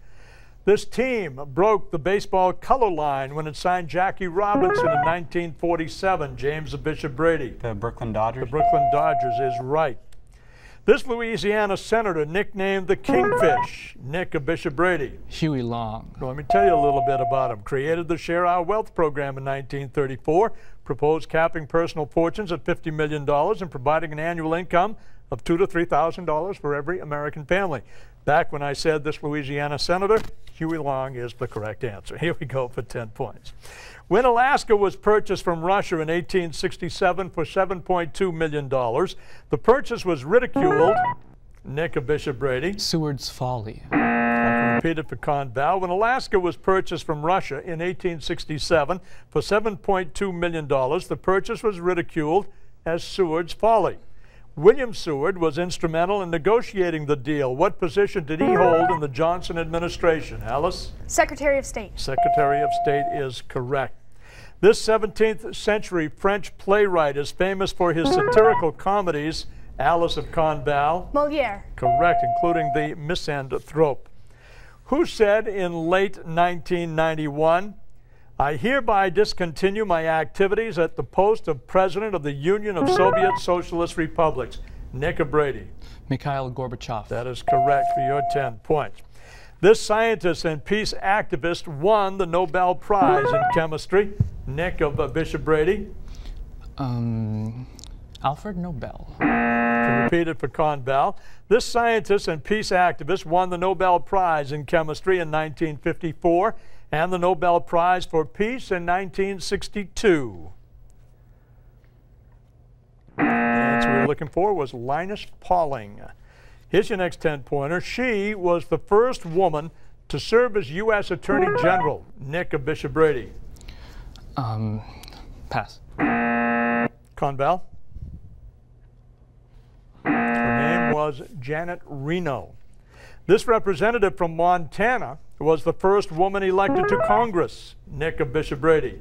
This team broke the baseball color line when it signed Jackie Robinson in 1947. James of Bishop Brady. The Brooklyn Dodgers. The Brooklyn Dodgers is right. This Louisiana senator nicknamed the Kingfish. Nick of Bishop Brady. Huey Long. Let me tell you a little bit about him. Created the Share Our Wealth program in 1934, proposed capping personal fortunes at $50 million and providing an annual income of $2,000 to $3,000 for every American family. Back when I said this Louisiana senator, Huey Long is the correct answer. Here we go for 10 points. When Alaska was purchased from Russia in 1867 for $7.2 million, the purchase was ridiculed. Nick of Bishop Brady. Seward's Folly. I can repeat it for Con-Val. When Alaska was purchased from Russia in 1867 for $7.2 million, the purchase was ridiculed as Seward's Folly. William Seward was instrumental in negotiating the deal. What position did he hold in the Johnson administration? Alice? Secretary of State. Secretary of State is correct. This 17th century French playwright is famous for his satirical comedies. Alice of Con-Val. Moliere. Correct, including the Misanthrope. Who said in late 1991, I hereby discontinue my activities at the post of President of the Union of Soviet Socialist Republics. Nick of Brady. Mikhail Gorbachev. That is correct for your 10 points. This scientist and peace activist won the Nobel Prize in Chemistry. Nick of Bishop Brady. Alfred Nobel. To repeat it for Con-Val, this scientist and peace activist won the Nobel Prize in Chemistry in 1954 and the Nobel Prize for Peace in 1962. The answer we were looking for was Linus Pauling. Here's your next 10-pointer. She was the first woman to serve as U.S. Attorney General. Nick of Bishop Brady. Pass. Con-Val? Her name was Janet Reno. This representative from Montana was the first woman elected to Congress. Nick of Bishop Brady.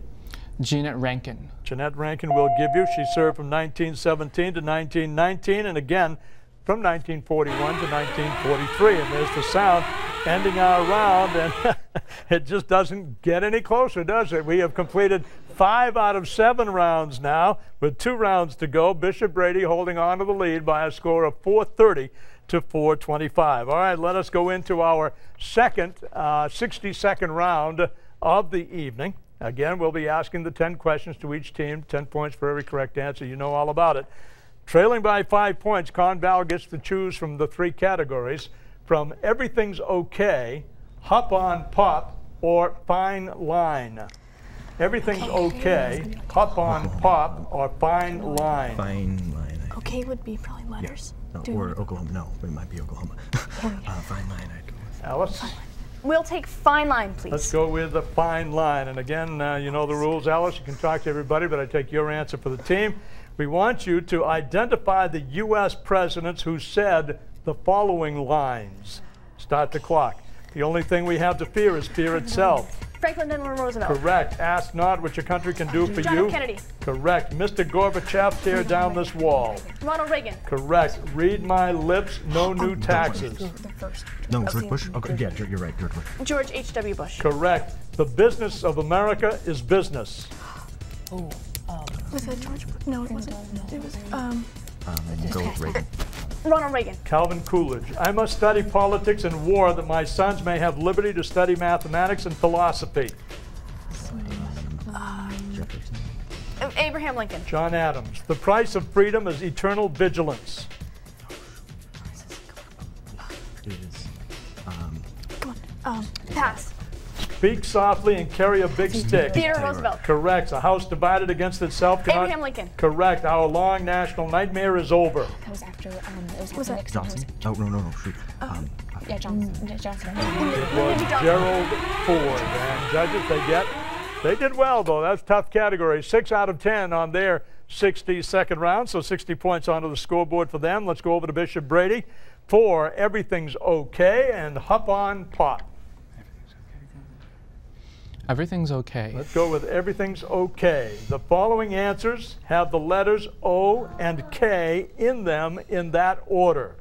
Jeanette Rankin. Jeanette Rankin will give you. She served from 1917 to 1919 and again from 1941 to 1943. And there's the sound ending our round, and it just doesn't get any closer, does it? We have completed 5 out of 7 rounds now with 2 rounds to go. Bishop Brady holding on to the lead by a score of 430 to 425. All right, let us go into our second 60-second round of the evening. Again, we'll be asking the 10 questions to each team, 10 points for every correct answer. You know all about it. Trailing by 5 points, Con-Val gets to choose from the 3 categories: from Everything's Okay, Hop on Pop, or Fine Line. Everything's okay, hop on pop, or fine line. Fine line. Okay would be probably letters. Yeah. No, or Oklahoma. No, it might be Oklahoma. Fine line. I'd go with. Alice? Fine line. We'll take fine line, please. Let's go with the fine line. And again, you know the rules, Alice. You can talk to everybody, but I take your answer for the team. We want you to identify the U.S. presidents who said the following lines. Start the clock. The only thing we have to fear is fear itself. Franklin Delano Roosevelt. Correct. Ask not what your country can do for you. John F. Kennedy. Correct. Mr. Gorbachev, tear down this wall. Ronald Reagan. Correct. Read my lips, no new taxes. No, George Bush. Okay, yeah, you're right, George Bush. George H.W. Bush. Correct. The business of America is business. Oh. Was that George Bush? No, it wasn't. It was, Reagan. Ronald Reagan. Calvin Coolidge. I must study politics and war that my sons may have liberty to study mathematics and philosophy. Abraham Lincoln. John Adams. The price of freedom is eternal vigilance. It is, come on. Pass. Speak softly and carry a big stick. Theodore Roosevelt. Correct. A house divided against itself cannot. Abraham Lincoln. Correct. Our long national nightmare is over. That was after. Was that Johnson? Oh no, shoot. Yeah, Johnson. It was Gerald Ford. And judges, they did well though. That's tough category. 6 out of 10 on their 60-second round. So 60 points onto the scoreboard for them. Let's go over to Bishop Brady for Everything's Okay and Hop on Pop. Everything's okay. Let's go with Everything's Okay. The following answers have the letters O and K in them in that order.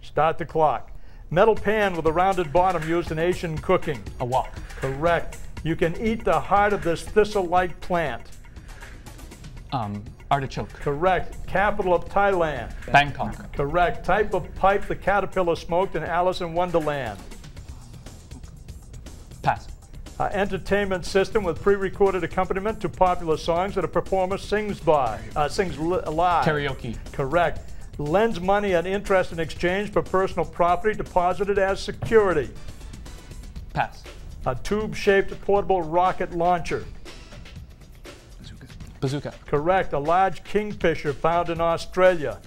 Start the clock. Metal pan with a rounded bottom used in Asian cooking. A wok. Correct. You can eat the heart of this thistle-like plant. Artichoke. Correct. Capital of Thailand. Bangkok. Correct. Type of pipe the caterpillar smoked in Alice in Wonderland. Pass. Entertainment system with pre-recorded accompaniment to popular songs that a performer sings live. Karaoke. Correct. Lends money and interest in exchange for personal property deposited as security. Pass. A tube-shaped portable rocket launcher. Bazooka. Bazooka. Correct. A large kingfisher found in Australia.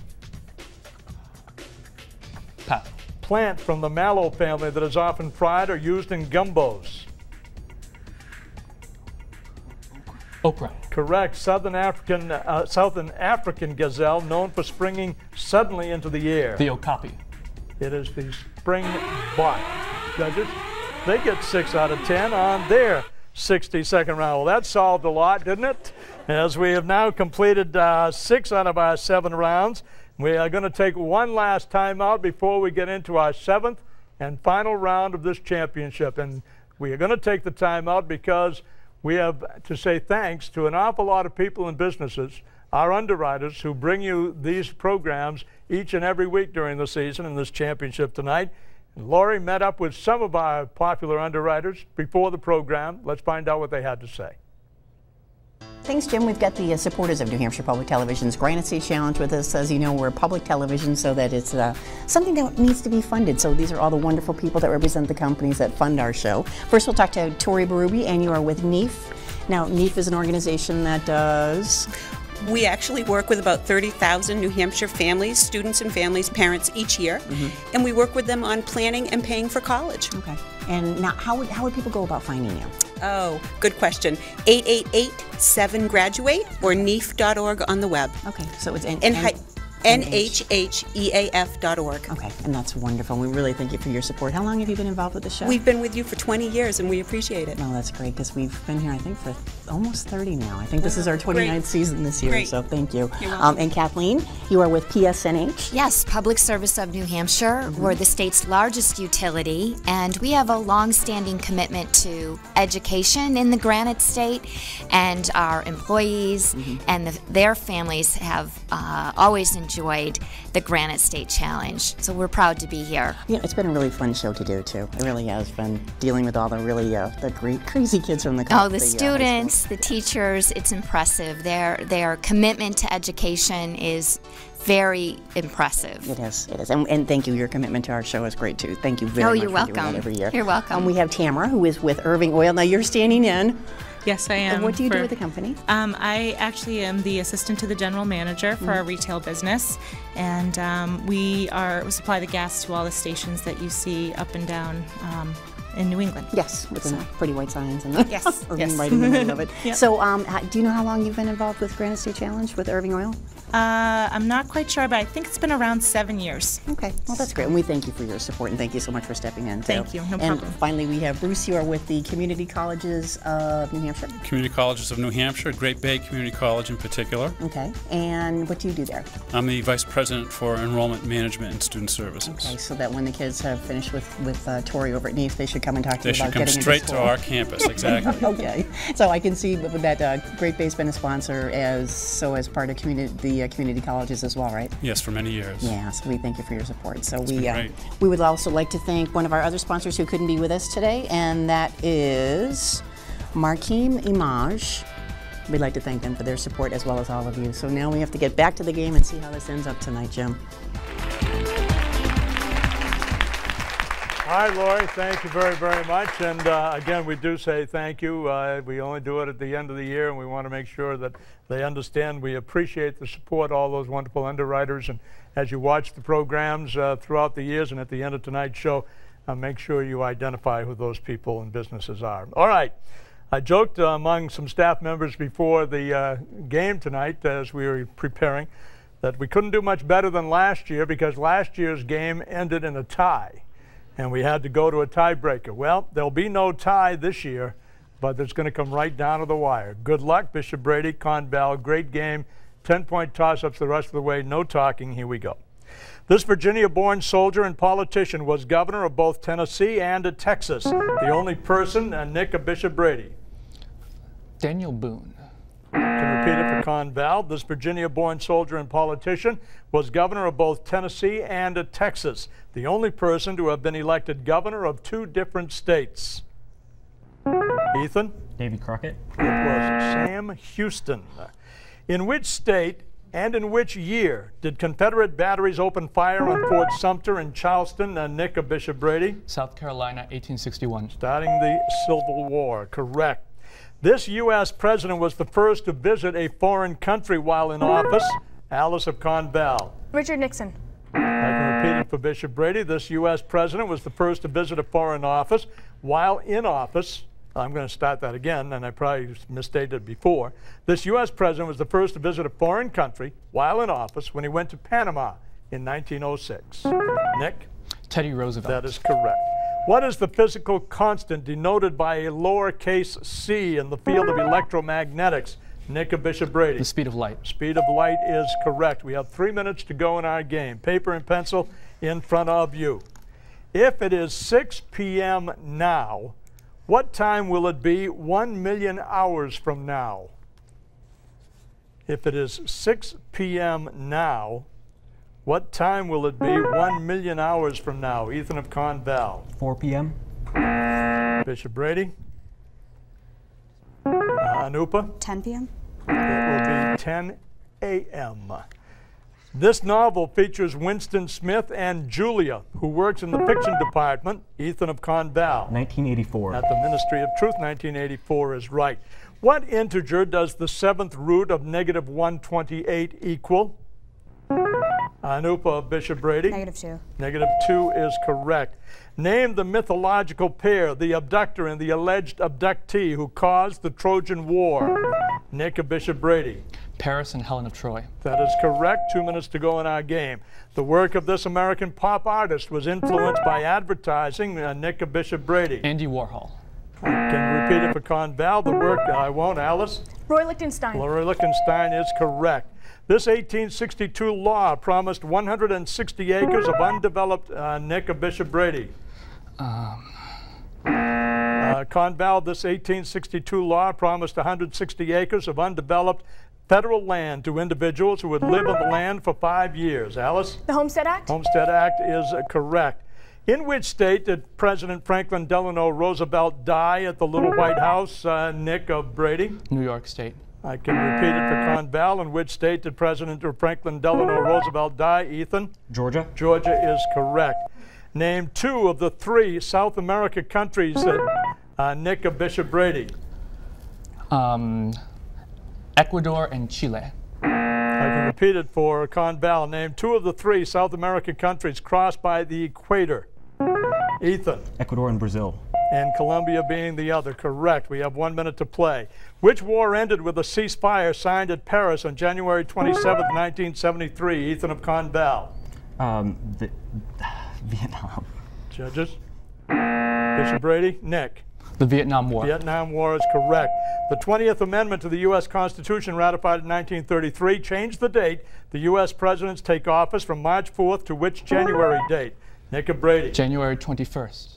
Pass. Plant from the mallow family that is often fried or used in gumbos. Okra. Correct. Southern African gazelle known for springing suddenly into the air. The okapi. It is the springbok. Judges, they get 6 out of 10 on their 60-second round. Well, that solved a lot, didn't it? As we have now completed 6 out of our 7 rounds, we are going to take one last time out before we get into our 7th and final round of this championship. And we are going to take the time out because we have to say thanks to an awful lot of people and businesses, our underwriters who bring you these programs each and every week during the season and this championship tonight. And Lori met up with some of our popular underwriters before the program. Let's find out what they had to say. Thanks, Jim. We've got the supporters of New Hampshire Public Television's Granite State Challenge with us. As you know, we're public television, so that it's something that needs to be funded. So these are all the wonderful people that represent the companies that fund our show. First, we'll talk to Tori Berube, and you are with NEEF. Now, NEEF is an organization that does... We actually work with about 30,000 New Hampshire families, students and families, parents each year, and we work with them on planning and paying for college. Okay. And now, how would people go about finding you? Oh, good question. 888-7-GRADUATE or NEEF.org on the web. Okay, so it's NHHEAF.org. Okay, and that's wonderful. We really thank you for your support. How long have you been involved with the show? We've been with you for 20 years, and we appreciate it. No, that's great, because we've been here, I think, for almost 30 now. I think this is our 29th season this year, so thank you. And Kathleen, you are with PSNH. Yes, Public Service of New Hampshire. We're the state's largest utility, and we have a long-standing commitment to education in the Granite State, and our employees and their families have always enjoyed the Granite State Challenge, so we're proud to be here. Yeah, it's been a really fun show to do too. It really has been, dealing with all the really the great crazy kids from the country. Oh, the students, the teachers, it's impressive. Their commitment to education is very impressive. It is, it is. And thank you, your commitment to our show is great too. Thank you very much. Oh, you're welcome. Doing that every year. You're welcome. We have Tamara, who is with Irving Oil. Now you're standing in. Yes, I am. And what do you do with the company? I actually am the assistant to the general manager for our retail business, and we supply the gas to all the stations that you see up and down in New England. Yes, with some pretty white signs and Irving right in the middle of it. So do you know how long you've been involved with Granite State Challenge with Irving Oil? I'm not quite sure, but I think it's been around 7 years. Okay, well that's great, and we thank you for your support, and thank you so much for stepping in. Thank you, no problem. And finally we have Bruce, you are with the Community Colleges of New Hampshire. Community Colleges of New Hampshire, Great Bay Community College in particular. Okay, and what do you do there? I'm the Vice President for Enrollment Management and Student Services. Okay, so that when the kids have finished with Tori over at NEEF, they should come and talk to you about getting into school. They should come straight to our campus, exactly. Okay, so I can see that Great Bay's been a sponsor as part of community colleges as well, right? Yes, for many years. Yeah, so we thank you for your support. So we would also like to thank one of our other sponsors who couldn't be with us today, and that is Markeem Image. We'd like to thank them for their support as well as all of you. So now we have to get back to the game and see how this ends up tonight, Jim. Hi, Lori. Thank you very, very much. And again, we do say thank you. We only do it at the end of the year, and we want to make sure that they understand we appreciate the support, all those wonderful underwriters. And as you watch the programs throughout the years and at the end of tonight's show, make sure you identify who those people and businesses are. All right. I joked among some staff members before the game tonight as we were preparing that we couldn't do much better than last year because last year's game ended in a tie. And we had to go to a tiebreaker. Well, there'll be no tie this year, but it's going to come right down to the wire. Good luck, Bishop Brady, Con-Val. Great game. 10-point toss-ups the rest of the way. No talking. Here we go. This Virginia-born soldier and politician was governor of both Tennessee and Texas. The only person, Nick, of Bishop Brady. Daniel Boone. To repeat it for Con-Val, this Virginia-born soldier and politician was governor of both Tennessee and Texas, the only person to have been elected governor of two different states. Ethan? Davy Crockett. It was Sam Houston. In which state and in which year did Confederate batteries open fire on Fort Sumter and Charleston, Nick, of Bishop Brady? South Carolina, 1861. Starting the Civil War, correct. This U.S. president was the first to visit a foreign country while in office. Alice of Con-Val. Richard Nixon. I can repeat it for Bishop Brady. This U.S. president was the first to visit a foreign office while in office. I'm going to start that again, and I probably misstated it before. This U.S. president was the first to visit a foreign country while in office when he went to Panama in 1906. Nick? Teddy Roosevelt. That is correct. What is the physical constant denoted by a lowercase c in the field of electromagnetics? Nick, of Bishop Brady. The speed of light. Speed of light is correct. We have 3 minutes to go in our game. Paper and pencil in front of you. If it is 6 p.m. now, what time will it be 1,000,000 hours from now? If it is 6 p.m. now, what time will it be 1,000,000 hours from now? Ethan, of Con-Val. 4 p.m. Bishop Brady. Anupa? 10 p.m. It will be 10 a.m. This novel features Winston Smith and Julia, who works in the fiction department, Ethan of Con-Val. 1984. At the Ministry of Truth, 1984 is right. What integer does the seventh root of -128 equal? Anupa of Bishop Brady. -2. -2 is correct. Name the mythological pair, the abductor and the alleged abductee who caused the Trojan War. Nick of Bishop Brady. Paris and Helen of Troy. That is correct. 2 minutes to go in our game. The work of this American pop artist was influenced by advertising. Nick of Bishop Brady. Andy Warhol. I can repeat it for Con-Val. The work, I won't, Alice. Roy Lichtenstein. Well, Roy Lichtenstein is correct. This 1862 law promised 160 acres of undeveloped, Nick of Bishop Brady. Con-Val, this 1862 law promised 160 acres of undeveloped federal land to individuals who would live on the land for 5 years. Alice? The Homestead Act? Homestead Act is correct. In which state did President Franklin Delano Roosevelt die at the Little White House, Nick of Brady? New York State. I can repeat it for Con-Val. In which state did President Franklin Delano Roosevelt die, Ethan? Georgia. Georgia is correct. Name two of the three South America countries that Nick of Bishop Brady. Ecuador and Chile. I can repeat it for Con-Val. Name two of the three South American countries crossed by the equator. Ethan. Ecuador and Brazil. And Colombia being the other. Correct. We have 1 minute to play. Which war ended with a ceasefire signed at Paris on January 27, 1973? Ethan of Con-Val. Vietnam. Judges? Bishop Brady? Nick? The Vietnam War. Vietnam War is correct. The 20th Amendment to the U.S. Constitution, ratified in 1933, changed the date the U.S. presidents take office from March 4th to which January date? Nick of Brady. January 21st.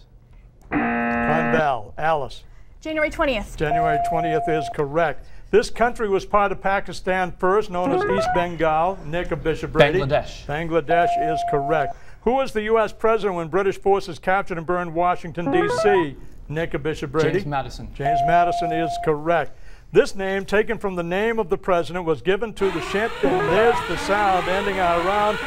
Con-Val. Alice. January 20th. January 20th is correct. This country was part of Pakistan first, known as East Bengal. Nick of Bishop Brady. Bangladesh. Bangladesh is correct. Who was the U.S. president when British forces captured and burned Washington, D.C.? Nick of Bishop Brady. James Madison. James Madison is correct. This name, taken from the name of the president, was given to the champagne. And there's the sound ending our round.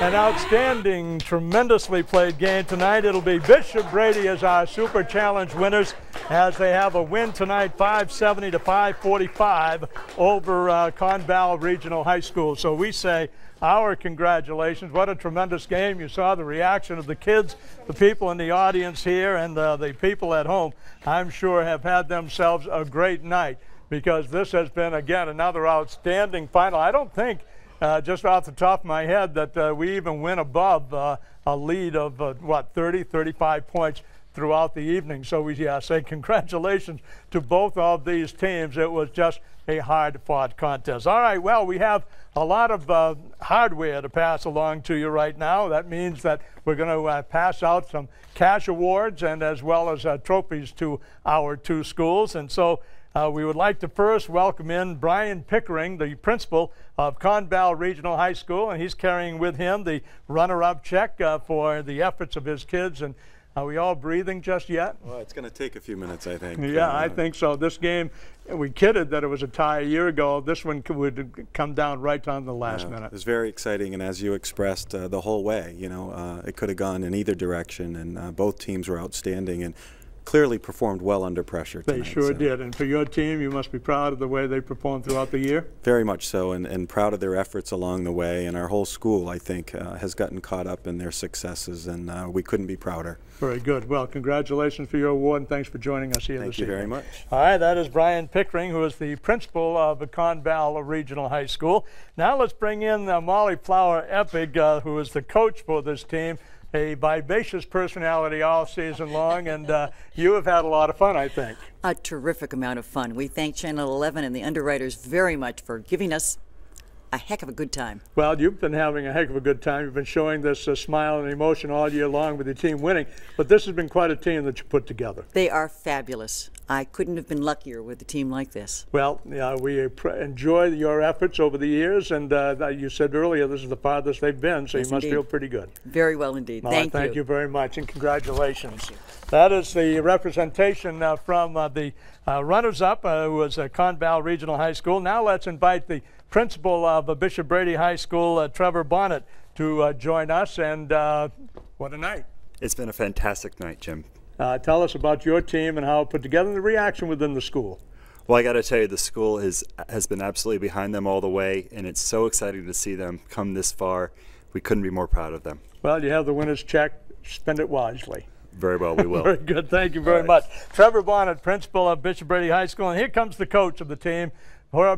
An outstanding, tremendously played game tonight. It'll be Bishop Brady as our Super Challenge winners as they have a win tonight, 570 to 545 over Con-Val Regional High School. So we say our congratulations. What a tremendous game. You saw the reaction of the kids, the people in the audience here, and the people at home, I'm sure, have had themselves a great night because this has been, again, another outstanding final. I don't think just off the top of my head that we even went above a lead of, what, 30, 35 points throughout the evening. So we say congratulations to both of these teams. It was just a hard-fought contest. All right, well, we have a lot of hardware to pass along to you right now. That means that we're going to pass out some cash awards and as well as trophies to our two schools. And so we would like to first welcome in Brian Pickering, the principal of Con-Val Regional High School, and he's carrying with him the runner-up check for the efforts of his kids. And are we all breathing just yet? Well, it's going to take a few minutes, I think. Yeah, I think so. This game, we kidded that it was a tie a year ago. This one would come down right on the last minute. It was very exciting, and as you expressed, the whole way, you know, it could have gone in either direction, and both teams were outstanding. And clearly performed well under pressure tonight. They sure did. And for your team, you must be proud of the way they performed throughout the year? Very much so, and proud of their efforts along the way. And our whole school, I think, has gotten caught up in their successes, and we couldn't be prouder. Very good. Well, congratulations for your award, and thanks for joining us here this evening. Thank you very much. All right, that is Brian Pickering, who is the principal of Con-Val Regional High School. Now let's bring in Molly Fowler-Epic, who is the coach for this team. A vivacious personality all season long, and you have had a lot of fun, I think. A terrific amount of fun. We thank Channel 11 and the underwriters very much for giving us a heck of a good time. Well, you've been having a heck of a good time. You've been showing this smile and emotion all year long with your team winning, but this has been quite a team that you put together. They are fabulous. I couldn't have been luckier with a team like this. Well, we enjoy your efforts over the years, and you said earlier this is the farthest they've been, so yes, you must indeed feel pretty good. Very well indeed. Thank you very much, and congratulations. That is the representation from the runners-up, who was Con-Val Regional High School. Now let's invite the principal of Bishop Brady High School, Trevor Bonnet, to join us, and what a night. It's been a fantastic night, Jim. Tell us about your team and how it put together and the reaction within the school. Well, I got to tell you, the school has been absolutely behind them all the way, and it's so exciting to see them come this far. We couldn't be more proud of them. Well, you have the winner's check. Spend it wisely. Very well, we will. Very good. Thank you very much. Trevor Bonnet, principal of Bishop Brady High School, and here comes the coach of the team,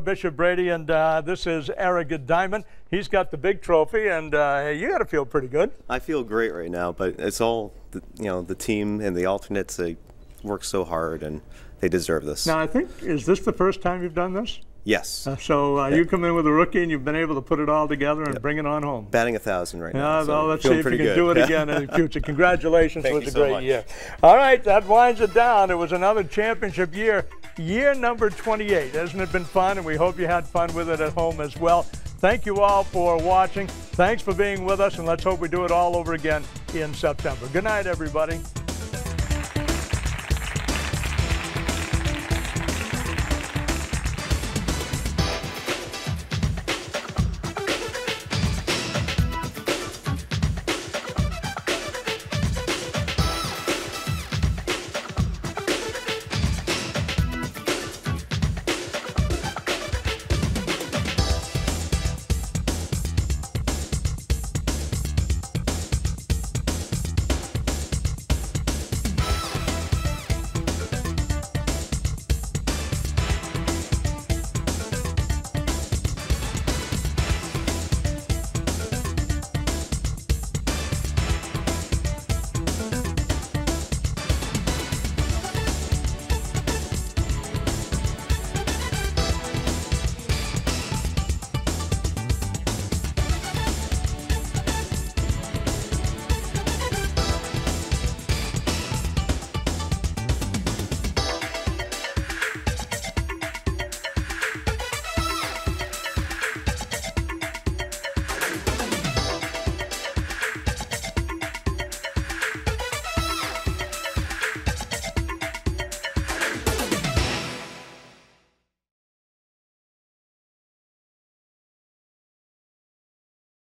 Bishop Brady, and this is Eric Diamond. He's got the big trophy, and you got to feel pretty good. I feel great right now, but it's all the team and the alternates. They work so hard, and they deserve this. Now, I think, is this the first time you've done this? Yes. You come in with a rookie, and you've been able to put it all together and bring it on home. Batting 1,000 right now. Well, let's see if you can do it again in the future. Congratulations. It was a great year. All right, that winds it down. It was another championship year. Year number 28. Hasn't it been fun? And we hope you had fun with it at home as well. Thank you all for watching. Thanks for being with us, and let's hope we do it all over again in September. Good night, everybody.